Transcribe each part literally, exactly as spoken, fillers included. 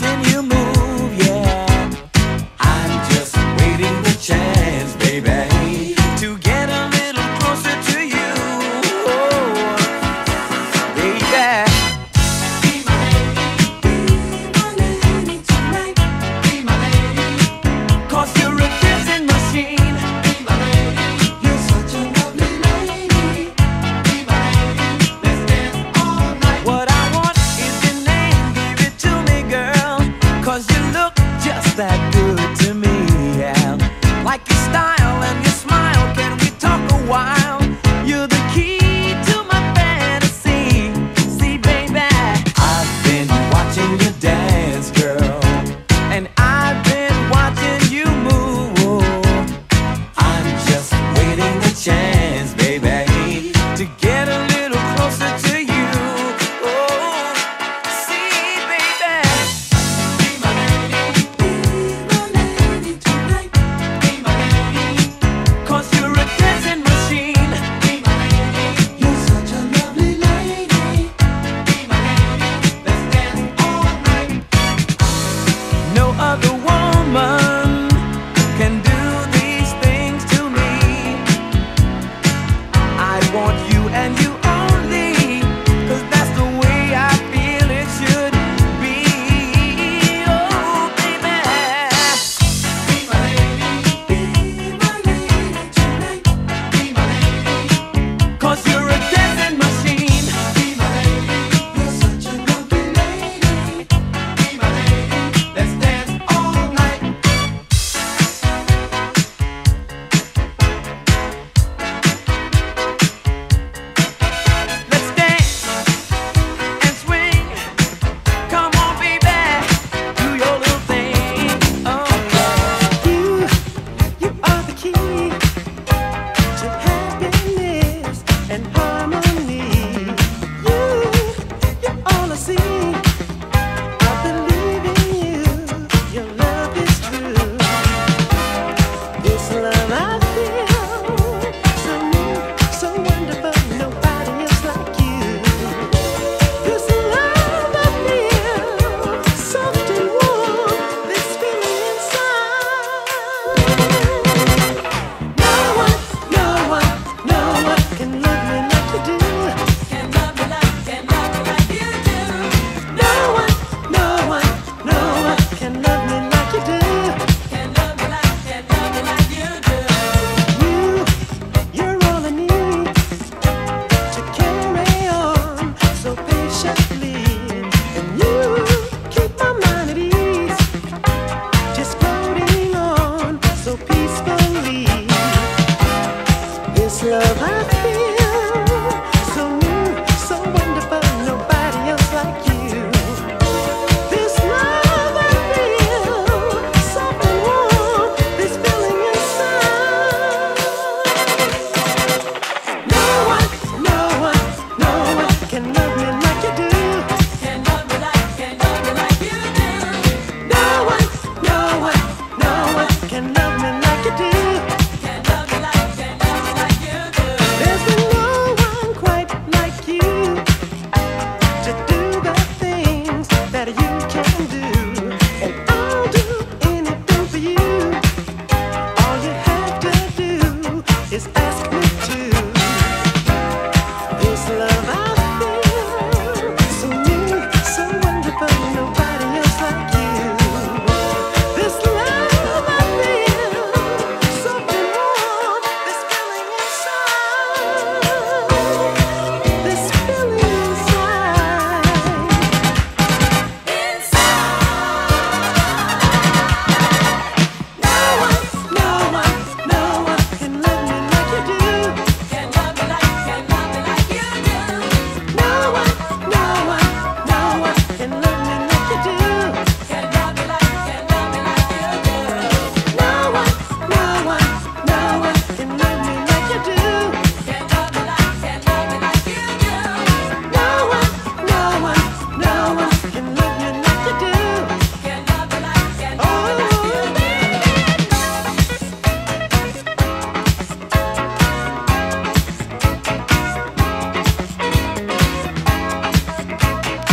letting you move, yeah. I'm just waiting the chance, baby, to get a little closer to you, oh, baby. Be my lady, be my lady tonight. Be my lady, 'cause you're a dancing machine. Be my lady, you're such a lovely lady. Be my lady, let's dance all night. What I want is your name, give it to me, girl, 'cause you look just that good to me, yeah. Like your style and your smile, can we talk a while? You're the key to my fantasy, see, baby. I've been watching you dance, girl, and I've been watching you move. I'm just waiting the chance, baby, to get a little closer to you, oh, see, baby. Be my lady, be my lady tonight. Be my lady, 'cause you're a dancing machine. Be my lady, you're such a lovely lady. Be my lady, let's dance all night. No other woman can do these things to me. I want you and you only, 'cause that's the way I feel it should be, oh, baby. Be my lady, be my lady tonight. Be my lady, 'cause you're a dancing machine. Be my lady, you're such a lovely lady. Be my lady, let's dance all night. Let's dance and swing. Come on, baby, do your little thing. Oh yeah, you, you are the key to happiness and harmony. You, you're all I see. I believe in you. Your love is true. This love I feel, so new, so wonderful. Nobody else like you. This love I feel, soft and warm. This feeling inside. No one, no one, no one can love me like you do. Can love me like, can love me like you do. No one, no one, no one can love me like you do. Can love me like, can love me like you do. You, you're all I need to carry on so patiently. And you keep my mind at ease, just floating on so peacefully. This love I feel, so new, so wonderful, nobody else like you. This love I feel, soft and warm, this feeling inside. No one, no one, no one can love me like you do. Can love me like, can love me like you do. No one, no one, no one can love me like you do. Can love me like, can love me like you do. There's been no one quite like you to do the things that you can do. And I'll do anything for you. All you have to do is ask me to. This love I feel, so new, so wonderful, nobody else like you. This love I feel, something more, this feeling inside. This feeling inside. No one, no one, no one can love me like you do. Can love me like, can love me like you do. No one, no one, no one can love me like you do. Can love me like, can love me like you do. No one, no one, no one can love me like you do. Can love me like, can love me like you do. No one, no one, no one can love me like you do. Can love me like, can love me like you do. Can love me like, can love me like you do.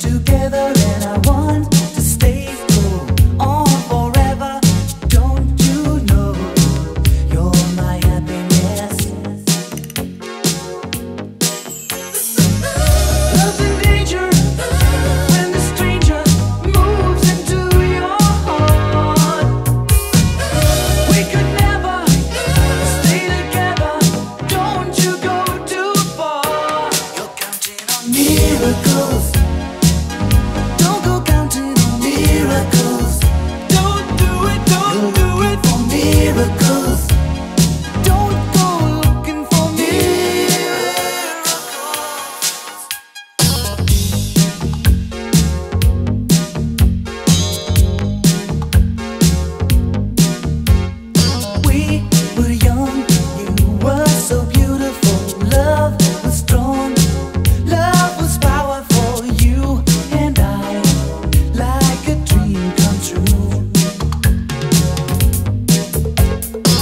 together, and I want to stay cool on forever. Don't you know you're my happiness? Love's in danger when the stranger moves into your heart. We could never stay together. Don't you go too far. You're counting on miracles. Miracles, don't go looking for miracles. We were young, you were so beautiful. Love was strong, love was powerful. You and I, like a dream come true.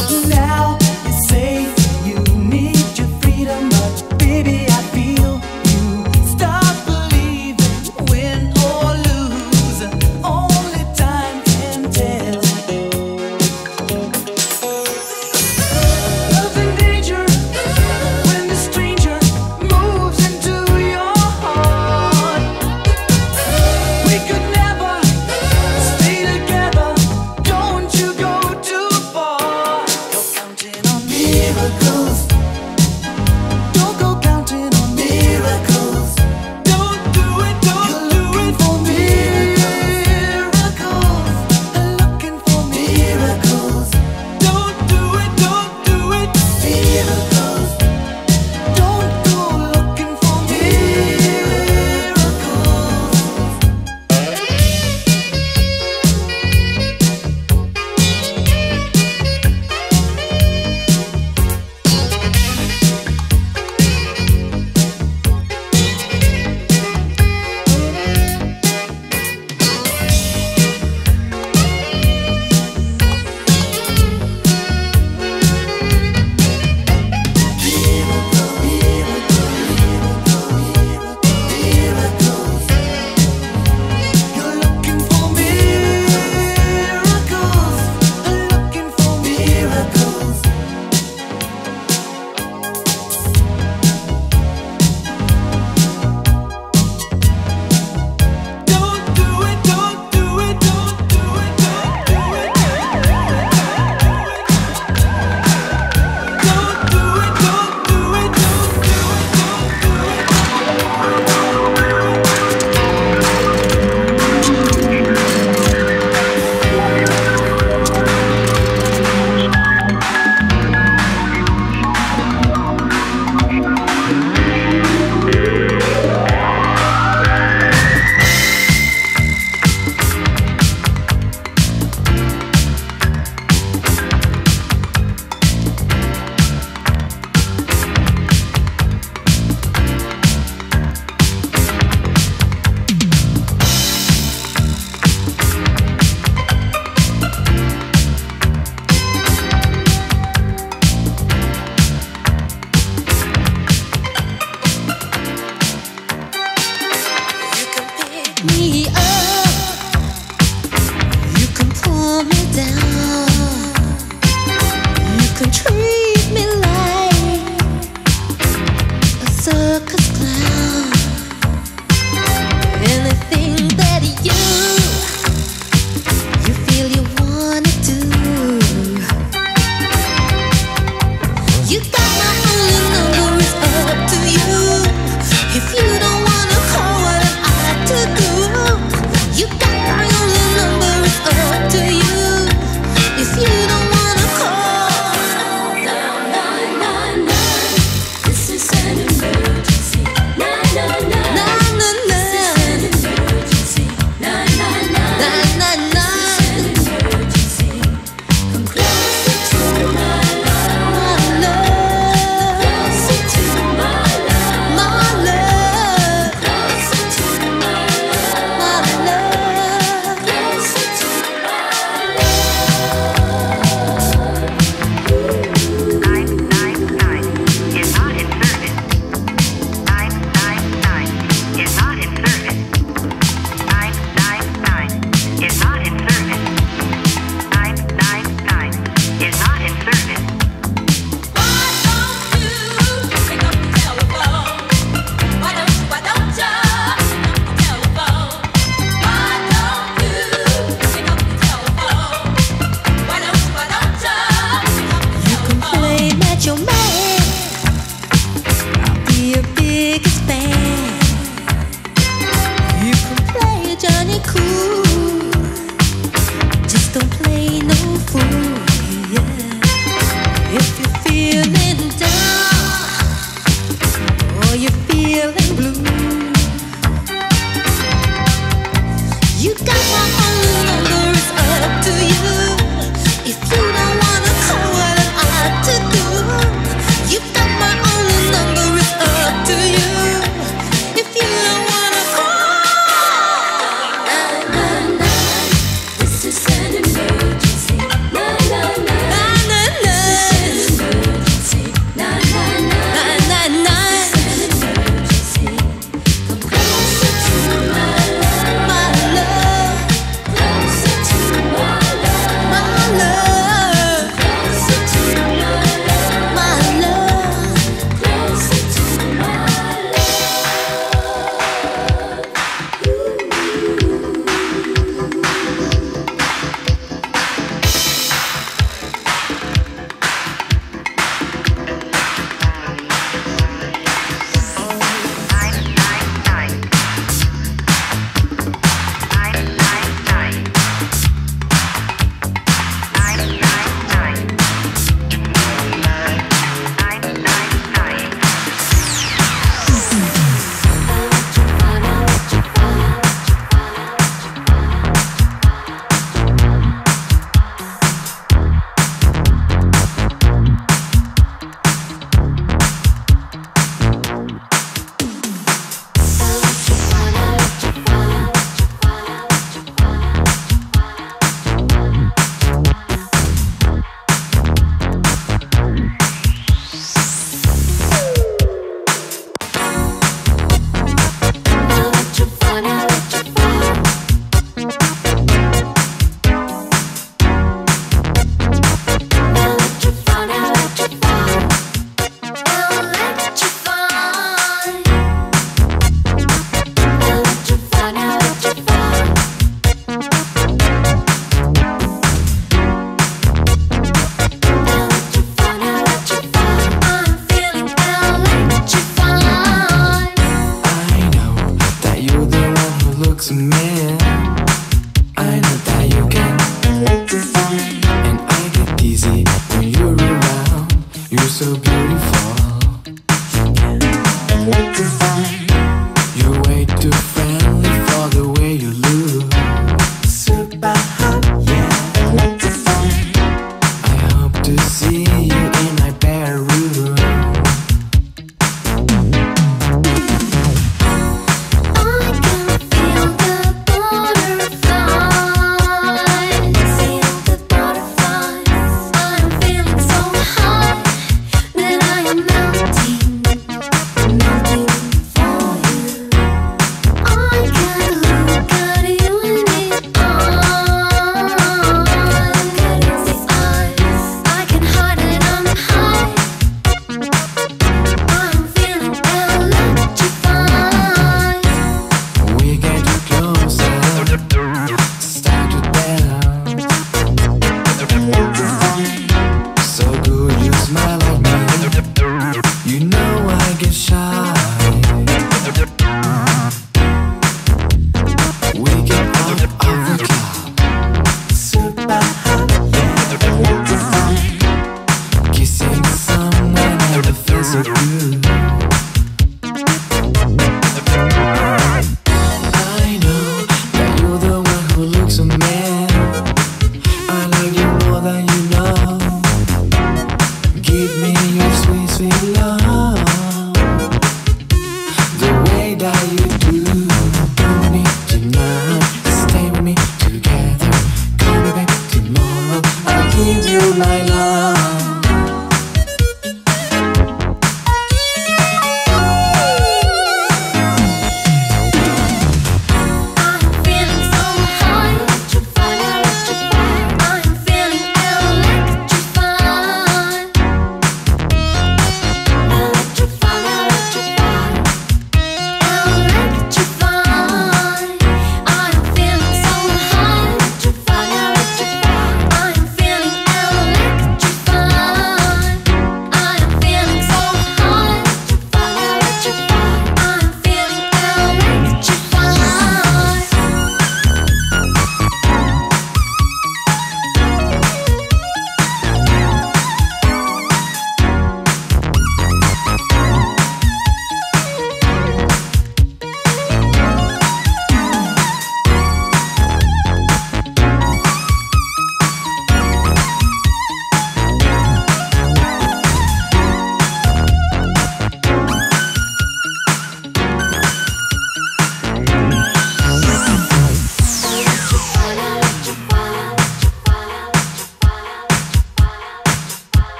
If you don't wanna call, what am I to do?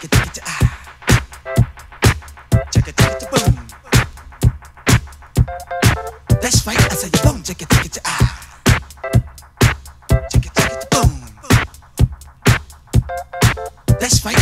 chicka chicka ah, chicka chicka boom. That's right, I said boom, chicka chicka ah, chicka chicka boom. That's right.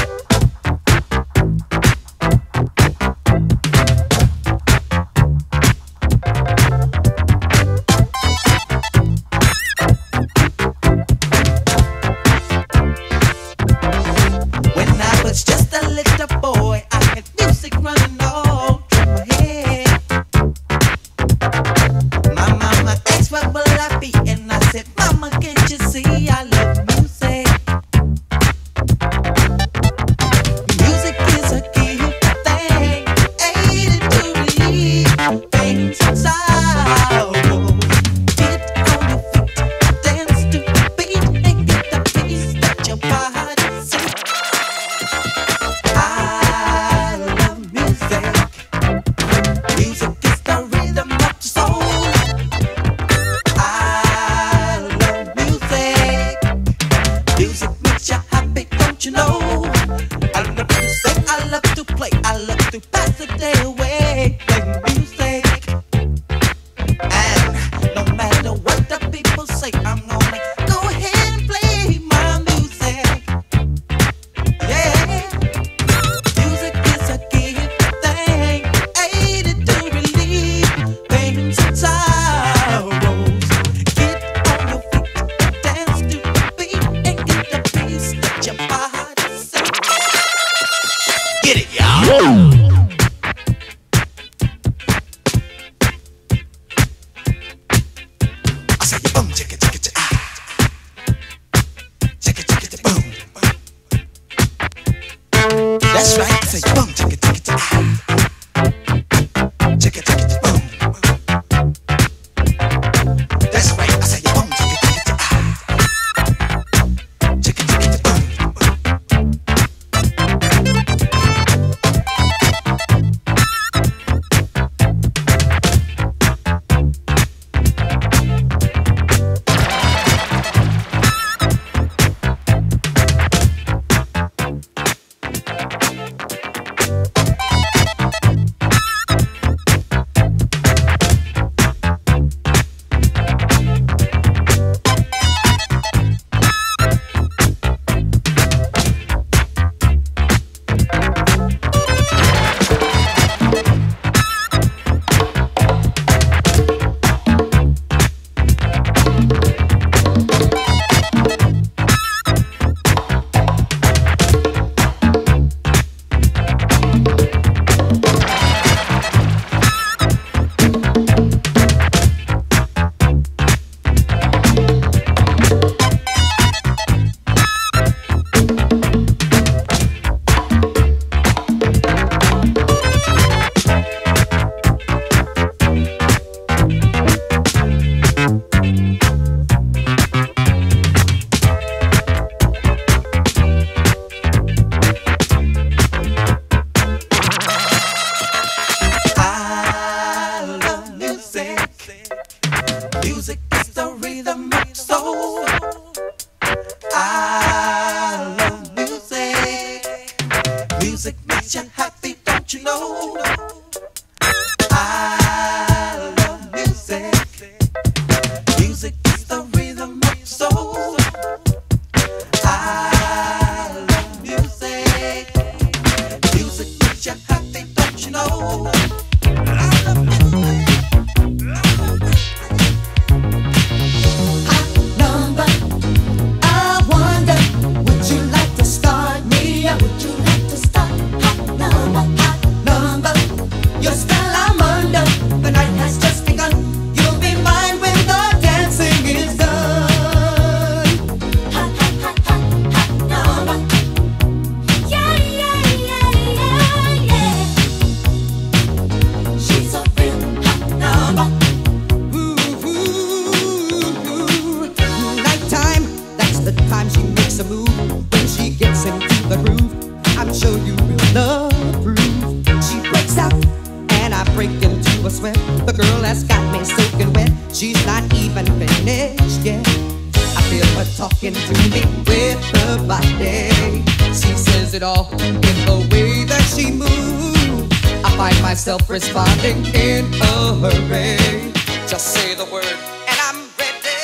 all. In the way that she moves, I find myself responding in a hurry. Just say the word and I'm ready.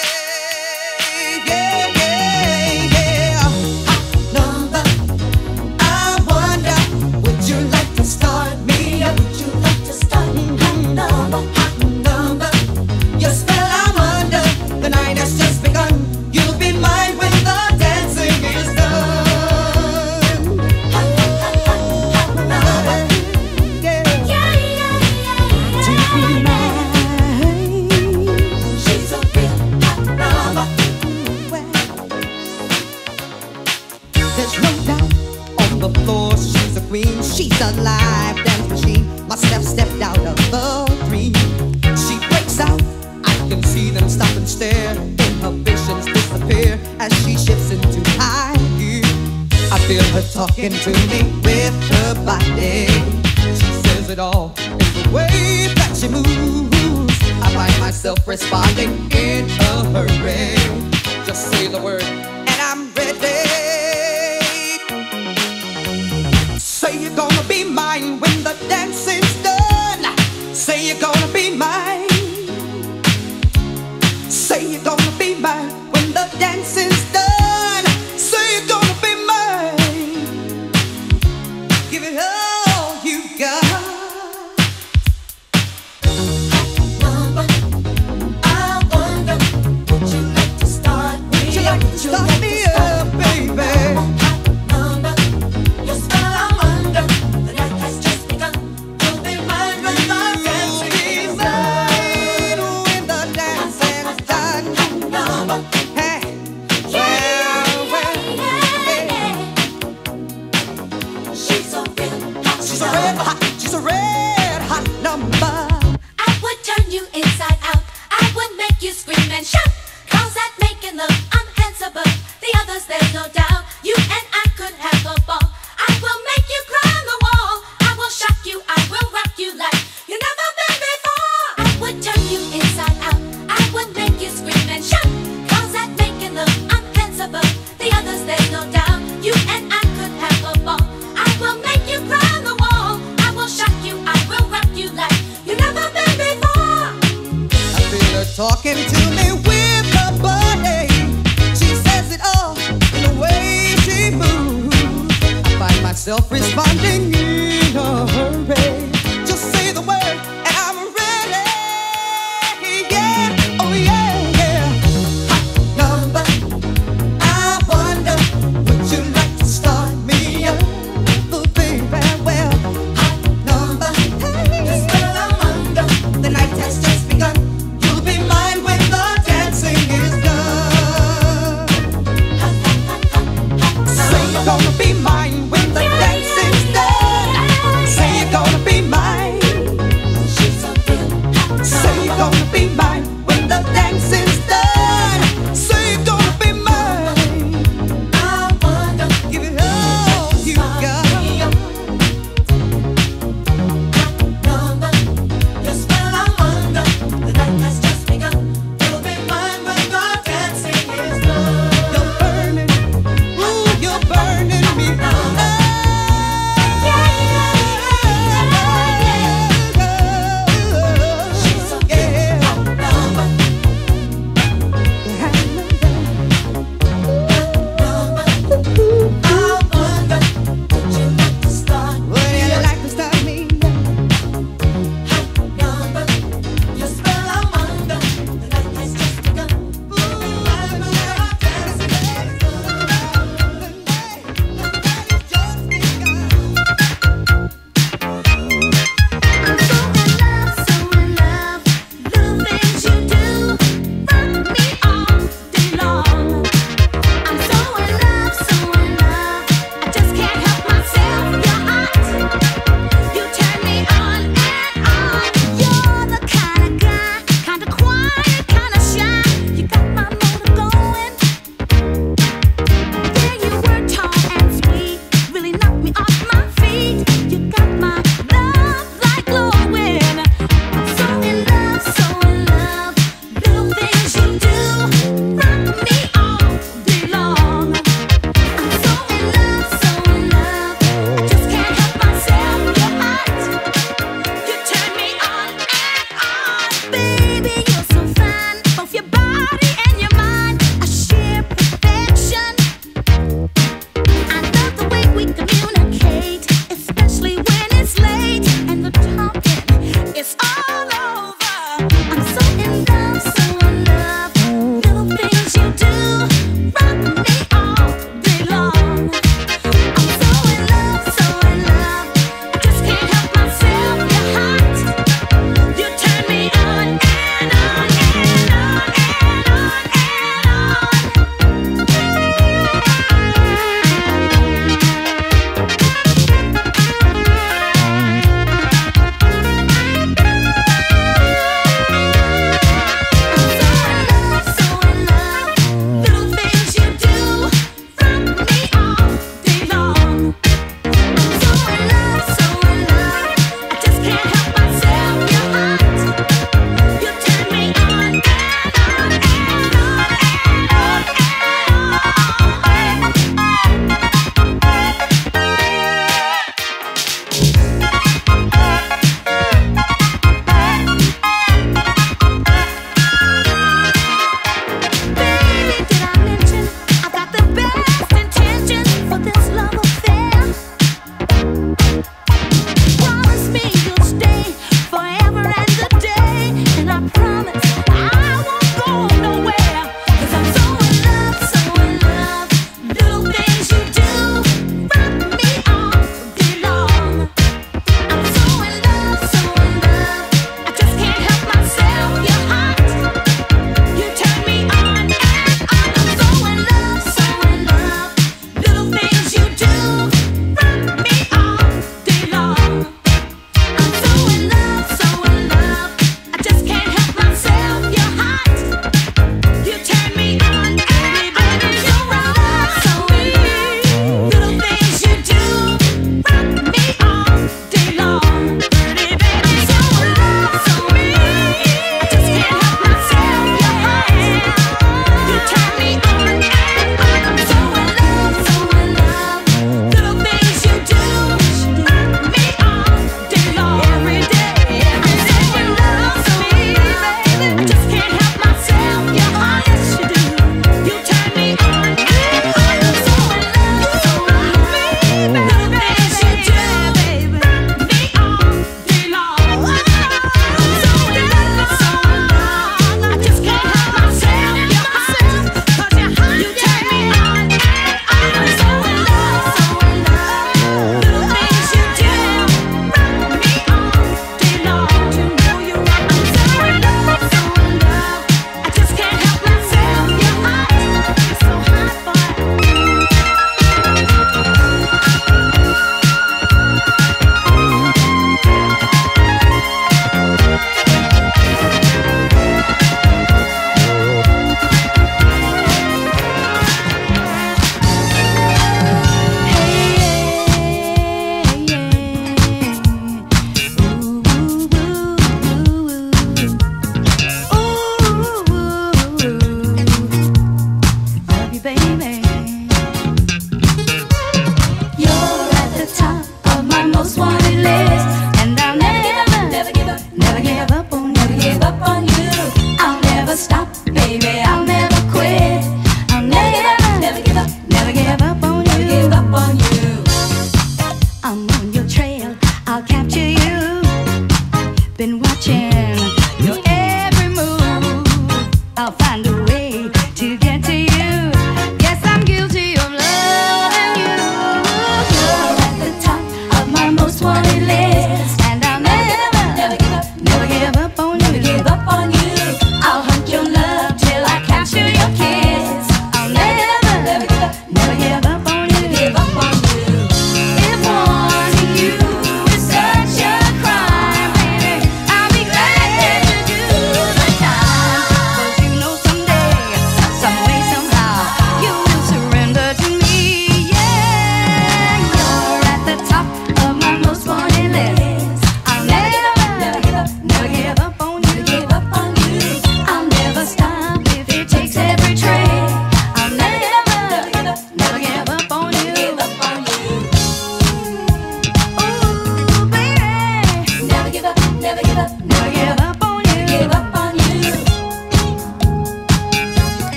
Yeah, yeah, yeah. Hot number, I wonder, would you like to start me up? Would you like to start me? Hot number, hot number, your spell I wonder. The night has just begun. You'll be mine when the dancing is done. Hot, hot, hot, hot number, yeah, yeah, yeah, yeah. To be mine. She's a real hot number. There's no doubt on the floor. She's a queen. She's a live dance machine. My step stepped out of the three. She breaks out. I can see them stop and stare. Inhibitions disappear as she shifts into high gear. I feel her talking to me with her body. She says it all in the way that she moves. I find myself responding in a hurry. Just say the word and I'm ready. Say you're gonna be mine when the dance is done. Say you're gonna be mine. Say you're gonna be mine when the dance is done. Say you're gonna be mine. Give it all you got. Number, I wonder, would you like to start me? Would you like to start me up, baby? Hot number, your spell I wonder. The night has just begun. You'll be mine when the dancing is done. When the dancing is done. Hot number, Hey, well, well, hey. she's a real hot she's a red number. hot, she's a red hot number. I would turn you inside out. I would make you scream and shout. Cause at making love, I'm hands above the others, there's no doubt. You and I could have a ball. I will make you climb the wall. I will shock you, I will rock you like you never been before. I would turn you inside out. I would make you scream and shout. Cause at making love, I'm hands above the others, there's no doubt. You and I could have a ball. I will make you climb the wall. I will shock you, I will rock you like you never been before. I feel her talking to me with her body. She says it all in the way she moves. I find myself responding in a hurry. Just say the word and I'm ready. Yeah, oh yeah, yeah. Number, I wonder, would you like to start me up? Oh, baby, well, hot number, just spell I wonder. The night has just begun. You'll be mine when the dancing is done. Hot, hot, hot, hot, hot Say you're number. gonna be mine when the dancing's done. Say you're gonna be mine. She's a real hot Say you're number. gonna be mine when the dancing's done. Say you're gonna be mine. I wonder, Give it all you got. Hot number, your spell I wonder. The night has just begun. You'll be mine when the dancing is done. You're burning, ooh, you're burning me up.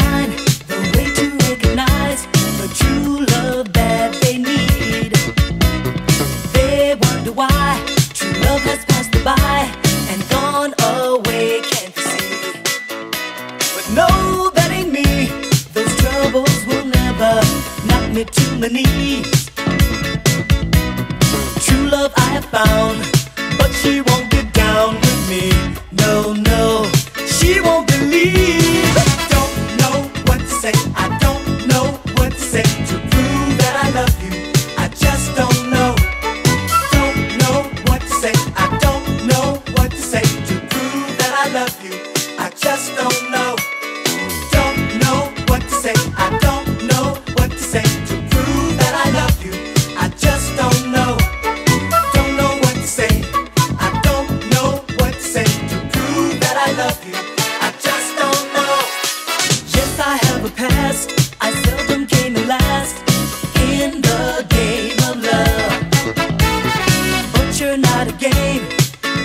find the way to recognize the true love that they need. They wonder why true love has passed them by and gone away, can't you see? But no, that ain't me. Those troubles will never knock me to my knees. True love I have found, but she won't get down with me. No, no, she won't believe. I don't know what to say, I don't know what to say to prove that I love you. I just don't know. Don't know what to say, I don't know what to say to prove that I love you. I just don't know. Don't know what to say, I don't know what to say to prove that I love you. I just don't know. Don't know what to say, I don't know what to say to prove that I love you. I seldom came last in the game of love, but you're not a game,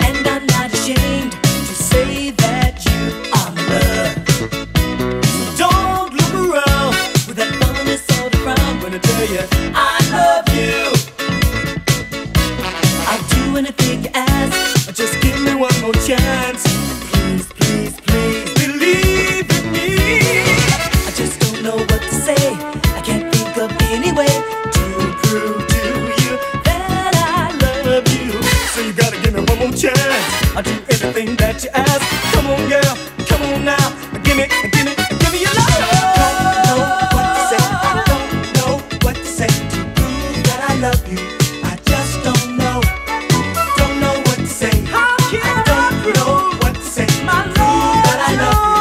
and I'm not ashamed to say that you are my love. So don't look around with that fullness all around when I tell you I love you. I'll do anything you ask, just give me one more chance. Please, please, please believe in me. Know what to say, I can't think of any way to prove to you that I love you. So you gotta give me one more chance. I'll do everything that you ask. Come on, girl, come on now. Give me, give me, give me your love. I don't know what to say, I don't know what to say to prove that I love you. I just don't know. Don't know what to say. How can I don't know what to say to prove that I love you.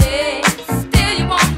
Stay, you won't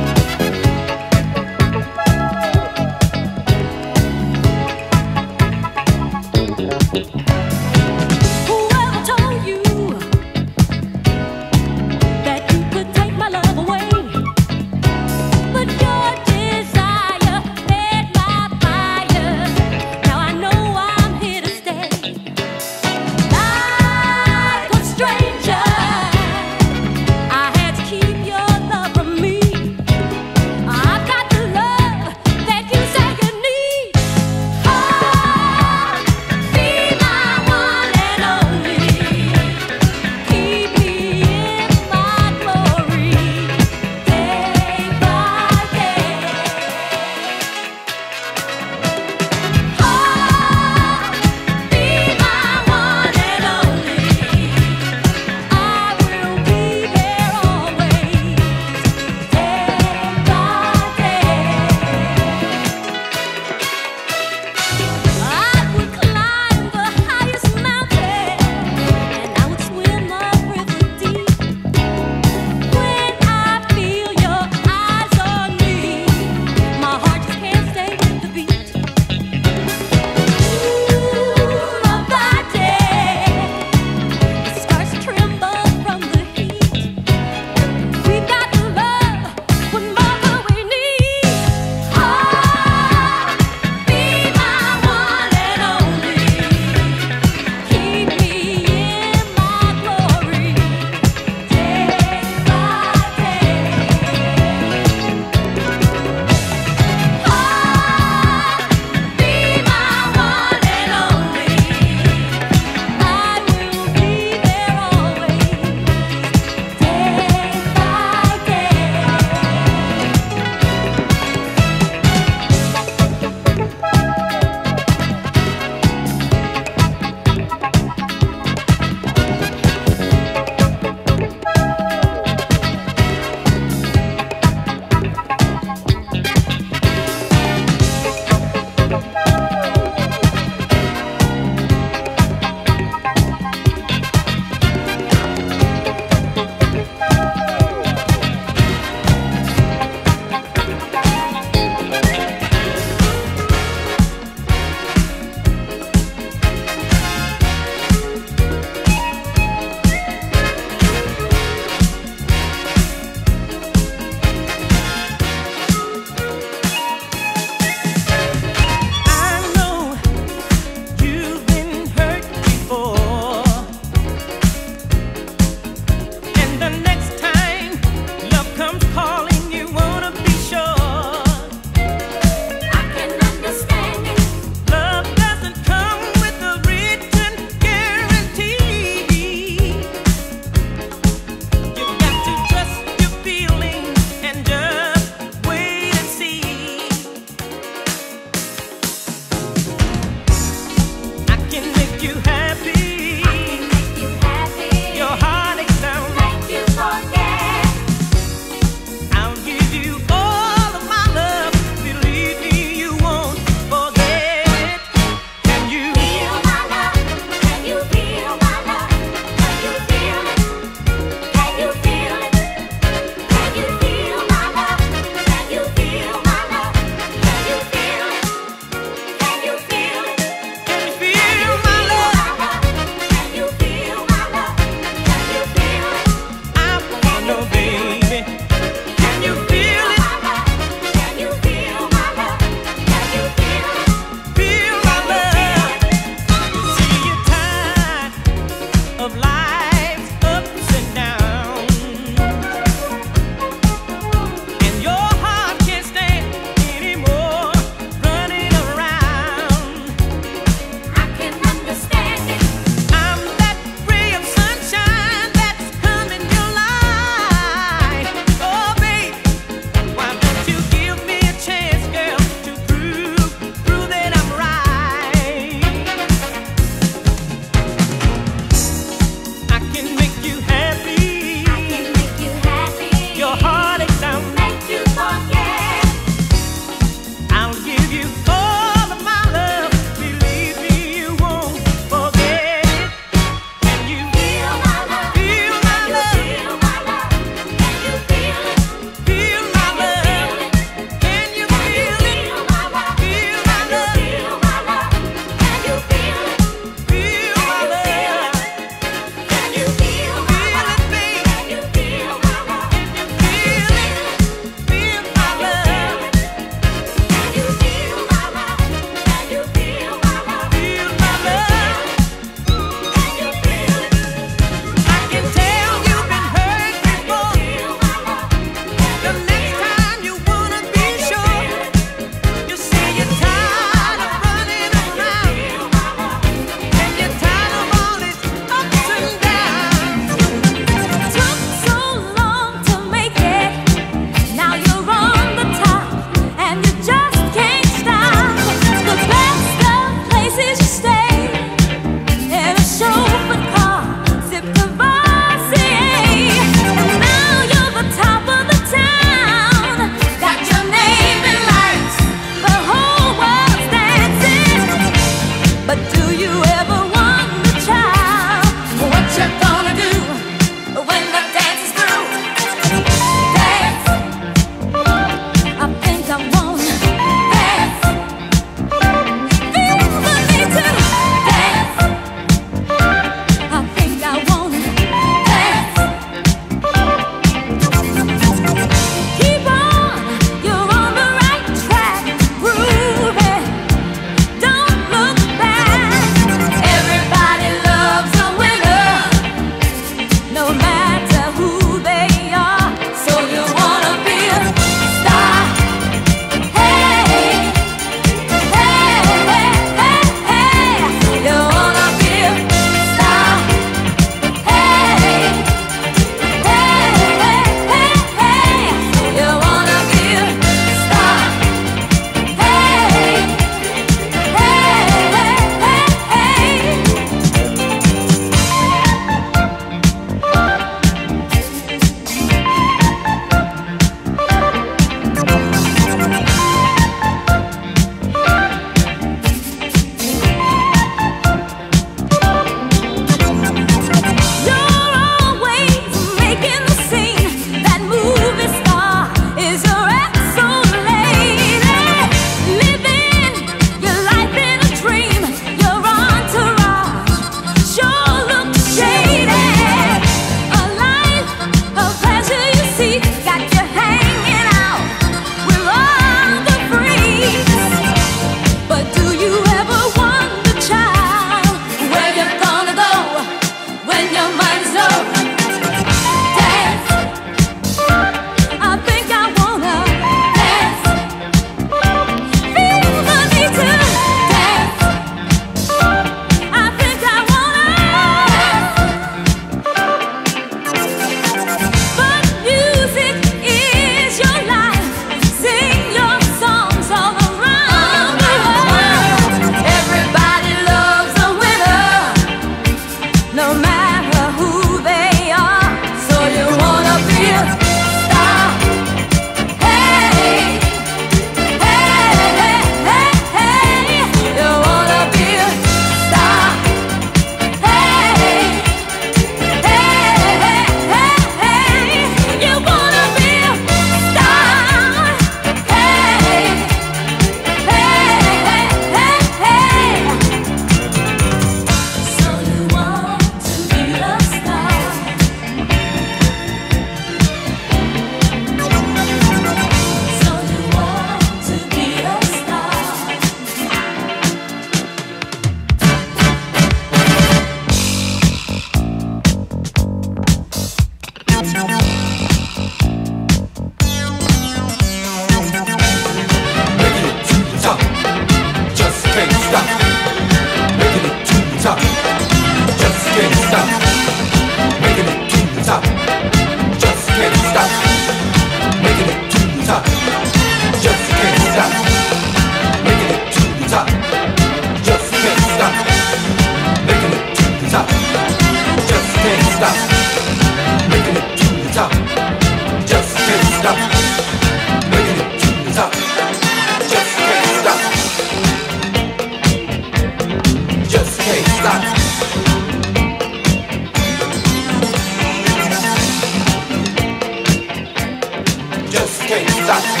can't stop me.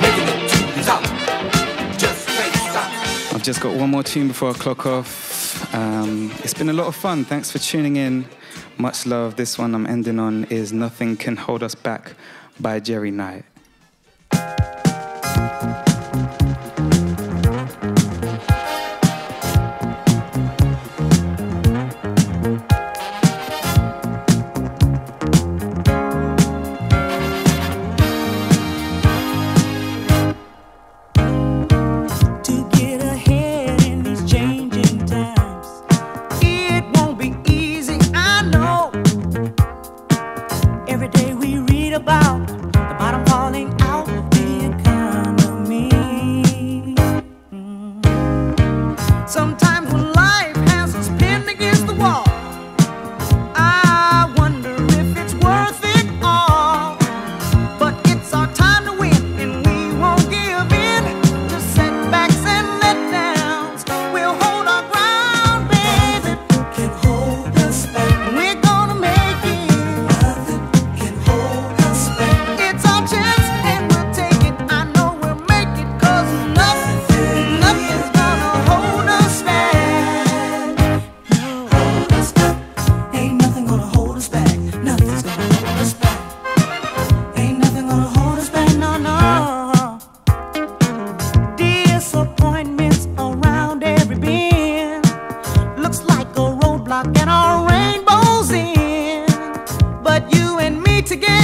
Making it to the top, just can't stop. I've just got one more tune before I clock off. Um, it's been a lot of fun. Thanks for tuning in. Much love. This one I'm ending on is Nothing Can Hold Us Back by Jerry Knight. Again.